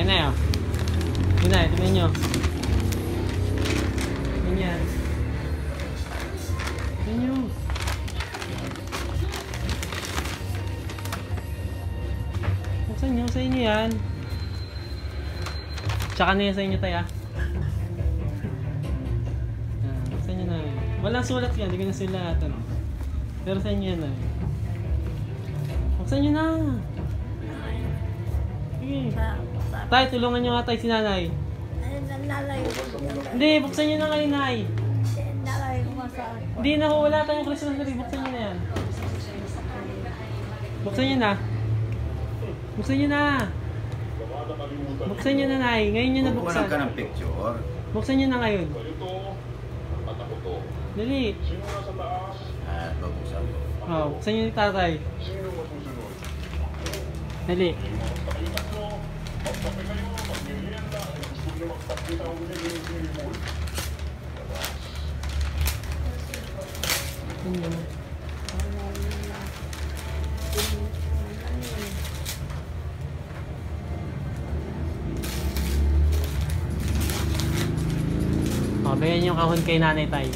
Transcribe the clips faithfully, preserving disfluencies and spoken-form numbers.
Ayan na yun. Yun na, tignan nyo. Yun yan. Yun yun. Saan yun? Sa inyo yan. Tsaka na yan sa inyo tayo. Sa inyo na yun. Walang sulat yan. Hindi ko nasulat. Ano? Pero sa inyo yan na yun. Sa inyo na. Sige. Tay, tulungan nyo nga tayo si nanay. Hindi, buksan nyo na ngayon, nay. Hindi, nakuwala tayong Christmas tree. Buksan nyo na yan. Buksan nyo na. Buksan nyo na. Buksan nyo na, nay. Ngayon nyo na buksan. Buksan ka ng picture. Buksan nyo na ngayon. Dali. Ah, babuksan ko. Oo, buksan nyo ni tatay. Dali. O, bigyan niyo yung kahon kay nanay tayo.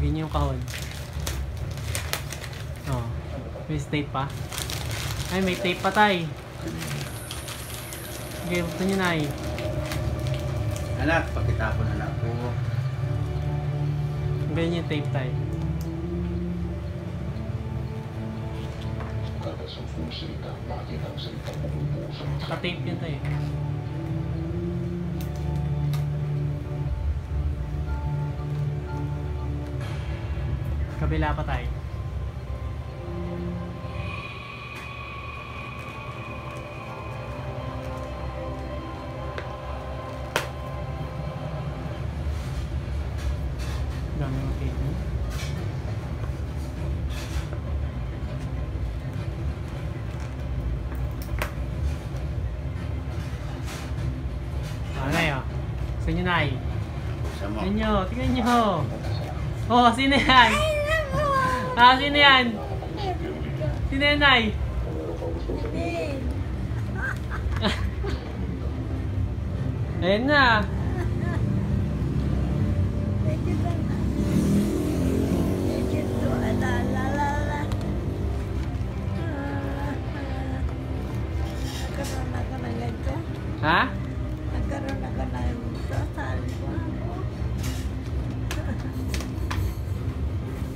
Bigyan niyo yung kahon. O, may tape pa. Ay, may tape pa tayo. Okay, buksan nyo, nay. Anak, pakitapon anak ko. Ganyan yung tape tayo. Katape yun tayo. Kabila pa tayo. Nay. Inyo, tingnan niyo. Oh, sino yan? Ah, sino yan? Sino yan, nay? Ayan na. Ha?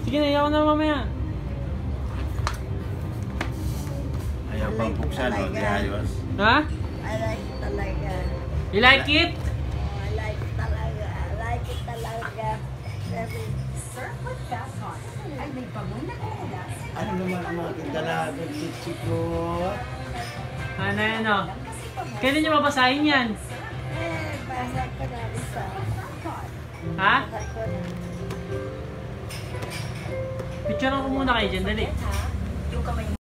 Sige na, ayaw na mamaya. Ayaw pang buksan o, di ayos. Ha? I like it talaga. You like it? Oh, I like it talaga. I like it talaga. Sir, put gas on. Ay, may pamuna ka na gas. Ano naman ang mga talaga, chichiko? Ano yan o? Kailan niyo mabasahin yan? Eh, basa ko na isa. Ha? Picture ko muna kayo dyan, dali.